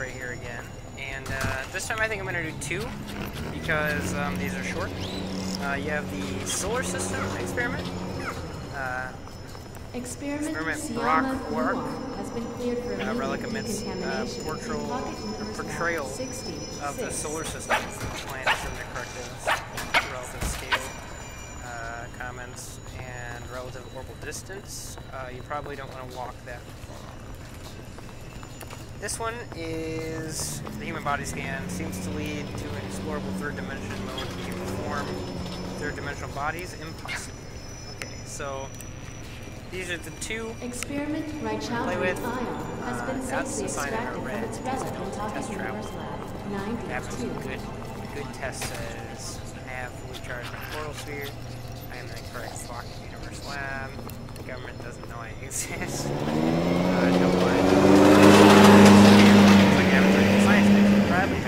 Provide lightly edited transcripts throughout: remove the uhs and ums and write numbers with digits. right here again. And this time I think I'm going to do two, because these are short. You have the solar system experiment. Experiment Brock Warp has been cleared for relic amidst portrayal of the solar system. Plans and the corrective relative scale comments and relative orbital distance. You probably don't want to walk that far. This one is the human body scan. Seems to lead to an explorable third dimension mode of human form. Third dimensional bodies impossible. Okay, so. These are the two. Experiment Reichhaldian ion has been safely extracted from its resin in Pocket Universe Lab 9. That's good test says I have fully charged my portal sphere. I am in the correct Pocket Universe Lab. The government doesn't know I exist. Don't worry. It's like amateur science fiction. Probably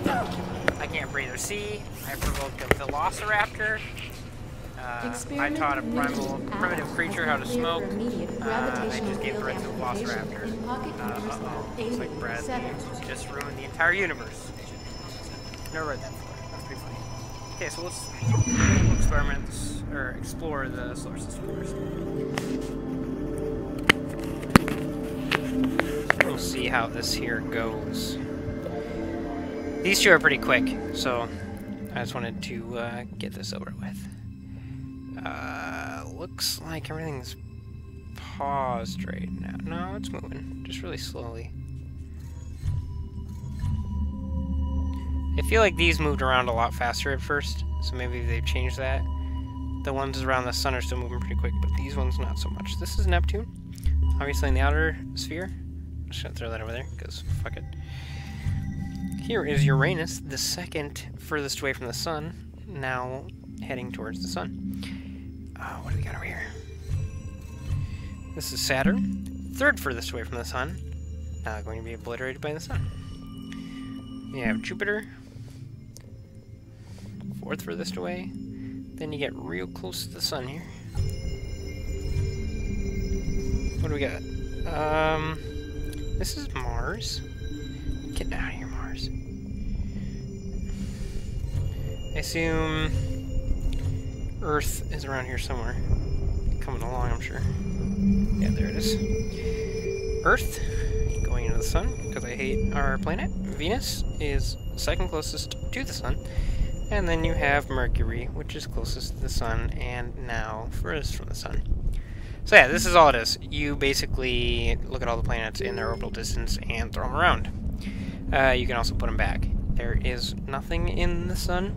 bad travel. I can't breathe or see. I provoked a velociraptor. I taught a primitive creature how to smoke. I just gave birth to a velociraptor. Looks like Brad just ruined the entire universe. Never read that before. That's pretty funny. Okay, so let's explore the solar system first. We'll see how this here goes. These two are pretty quick, so I just wanted to get this over with. Looks like everything's paused right now. No, it's moving. Just really slowly. I feel like these moved around a lot faster at first, so maybe they've changed that. The ones around the sun are still moving pretty quick, but these ones not so much. This is Neptune, obviously in the outer sphere. I'm just gonna throw that over there, because fuck it. Here is Uranus, the second furthest away from the sun, now heading towards the sun. What do we got over here? This is Saturn, third furthest away from the sun, now going to be obliterated by the sun. You have Jupiter, fourth furthest away. Then you get real close to the sun here. What do we got? This is Mars. Get out of here, Mars. I assume Earth is around here somewhere. Coming along, I'm sure. Yeah, there it is. Earth, going into the sun, because I hate our planet. Venus is second closest to the sun. And then you have Mercury, which is closest to the sun, and now furthest from the sun. So yeah, this is all it is. You basically look at all the planets in their orbital distance and throw them around. You can also put them back. There is nothing in the sun.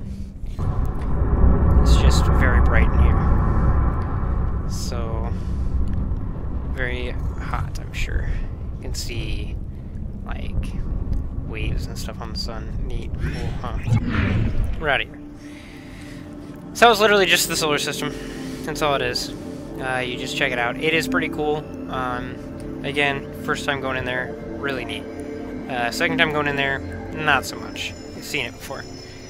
It's just very bright in here. So, very hot, I'm sure. You can see, like, waves and stuff on the sun. Neat. Cool, huh? We're out of here. So that was literally just the solar system. That's all it is. You just check it out. It is pretty cool. Again, first time going in there, really neat. Second time going in there, not so much. You've seen it before.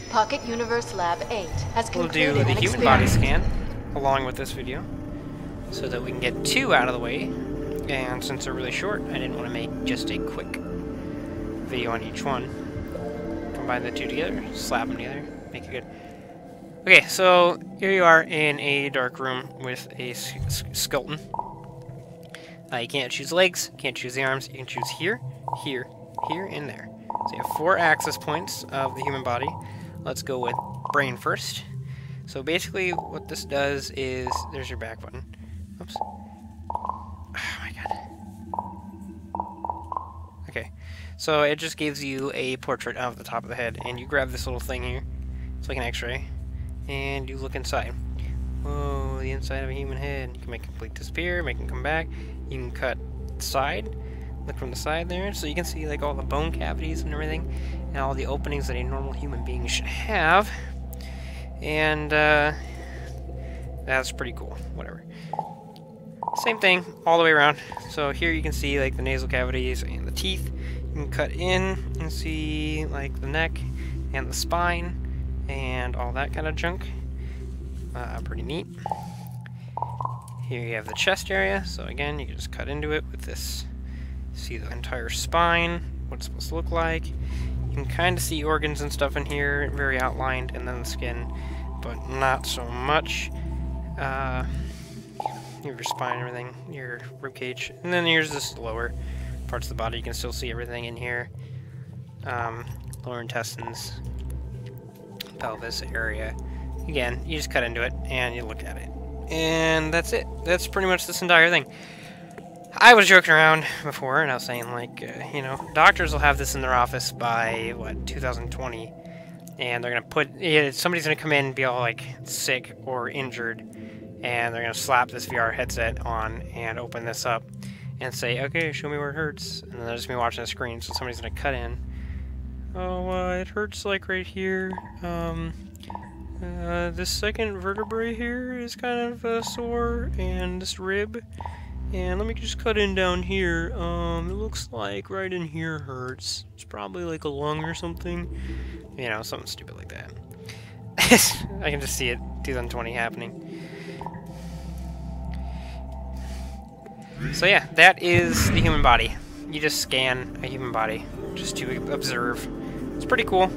Pocket Universe Lab 8 has concluded. We'll do the human body scan along with this video so that we can get two out of the way, and since they're really short, I didn't want to make just a quick video on each one. Combine the two together, slap them together, make it good. Okay, so here you are in a dark room with a skeleton. You can't choose legs, can't choose the arms, you can choose here, here, here, and there. So you have four access points of the human body. Let's go with brain first. So basically what this does is, there's your back button. Oops. Oh my god. Okay. So it just gives you a portrait of the top of the head, and you grab this little thing here. It's like an x-ray. And you look inside. Whoa, the inside of a human head. You can make it completely disappear, make it come back. You can cut the side. Look from the side there, so you can see like all the bone cavities and everything, and all the openings that a normal human being should have, and that's pretty cool. Whatever. Same thing all the way around. So here you can see like the nasal cavities and the teeth. You can cut in and see like the neck and the spine and all that kind of junk. Pretty neat. Here you have the chest area. So again, you can just cut into it with this see the entire spine, what it's supposed to look like. You can kind of see organs and stuff in here, very outlined, and then the skin, but not so much. Your spine, everything, your ribcage, and then here's this lower parts of the body. You can still see everything in here. Lower intestines, pelvis area. Again, you just cut into it and you look at it. And that's it. That's pretty much this entire thing. I was joking around before and I was saying, like, you know, doctors will have this in their office by, what, 2020. And they're going to put, somebody's going to come in and be all, like, sick or injured. And they're going to slap this VR headset on and open this up and say, okay, show me where it hurts. And then they'll just be watching the screen. So somebody's going to cut in. Oh, it hurts, like, right here. This second vertebrae here is kind of sore, and this rib, and let me just cut in down here. It looks like right in here hurts. It's probably like a lung or something, you know, something stupid like that. I can just see it 2020 happening. So yeah, that is the human body. You just scan a human body just to observe. It's pretty cool.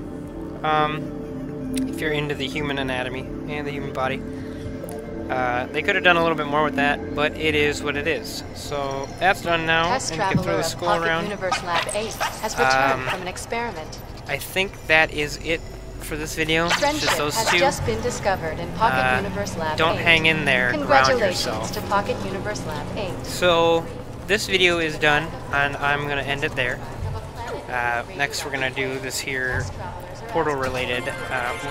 If you're into the human anatomy and the human body. They could have done a little bit more with that, but it is what it is. So that's done now. Test and you can throw the school around. Universe Lab 8 has returned from an experiment. I think that is it for this video. Friendship just those has two. Just been discovered in Pocket Universe Lab don't 8. Hang in there. Congratulations yourself. To Pocket Universe Lab 8. So this video is done, and I'm going to end it there. Next, we're going to do this here. Portal-related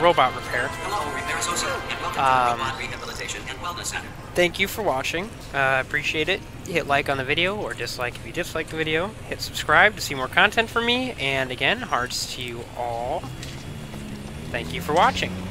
robot repair. Thank you for watching. Appreciate it. Hit like on the video, or dislike if you dislike the video. Hit subscribe to see more content from me. And again, hearts to you all. Thank you for watching.